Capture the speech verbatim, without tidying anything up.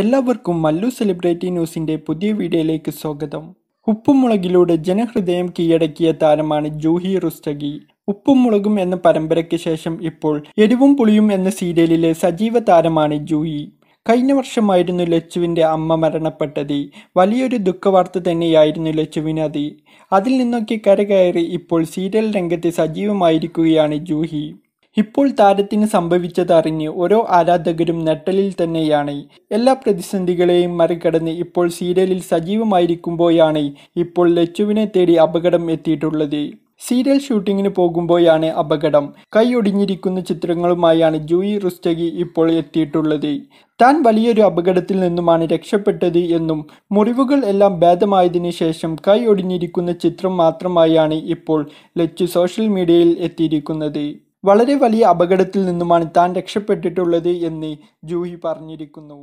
എല്ലാവർക്കും മല്ലു സെലിബ്രിറ്റി ന്യൂസിൻ്റെ പുതിയ വീഡിയോയിലേക്ക് സ്വാഗതം. ഉപ്പുമുളകിലൂടെ ജനഹൃദയം കീഴടക്കിയ താരമാണ് ജൂഹി റുസ്തഗി. ഉപ്പും മുളകും എന്ന പരമ്പരയ്ക്ക് ശേഷം ഇപ്പോൾ എരിവും പുളിയും എന്ന സീരിയലിലെ സജീവ താരമാണ് ജൂഹി. കഴിഞ്ഞ വർഷമായിരുന്നു ലച്ചുവിൻ്റെ അമ്മ മരണപ്പെട്ടത്. വലിയൊരു ദുഃഖവാർത്ത തന്നെയായിരുന്നു ലച്ചുവിനത്. അതിൽ നിന്നൊക്കെ കരകയറി ഇപ്പോൾ സീരിയൽ രംഗത്ത് സജീവമായിരിക്കുകയാണ് ജൂഹി. ഇപ്പോൾ താരത്തിന് സംഭവിച്ചതറിഞ്ഞ് ഓരോ ആരാധകരും നെട്ടലിൽ തന്നെയാണ്. എല്ലാ പ്രതിസന്ധികളെയും മറികടന്ന് ഇപ്പോൾ സീരിയലിൽ സജീവമായിരിക്കുമ്പോഴാണ് ഇപ്പോൾ ലച്ചുവിനെ തേടി അപകടം എത്തിയിട്ടുള്ളത്. സീരിയൽ ഷൂട്ടിങ്ങിന് പോകുമ്പോഴാണ് അപകടം. കൈയൊടിഞ്ഞിരിക്കുന്ന ചിത്രങ്ങളുമായാണ് ജൂഹി റുസ്തഗി ഇപ്പോൾ എത്തിയിട്ടുള്ളത്. താൻ വലിയൊരു അപകടത്തിൽ നിന്നുമാണ് രക്ഷപ്പെട്ടത് എന്നും മുറിവുകൾ എല്ലാം ഭേദമായതിനു ശേഷം കൈ ഒടിഞ്ഞിരിക്കുന്ന ചിത്രം മാത്രമായാണ് ഇപ്പോൾ ലച്ചു സോഷ്യൽ മീഡിയയിൽ എത്തിയിരിക്കുന്നത്. വളരെ വലിയ അപകടത്തിൽ നിന്നുമാണ് താൻ രക്ഷപ്പെട്ടിട്ടുള്ളത് എന്ന് ജൂഹി പറഞ്ഞിരിക്കുന്നു.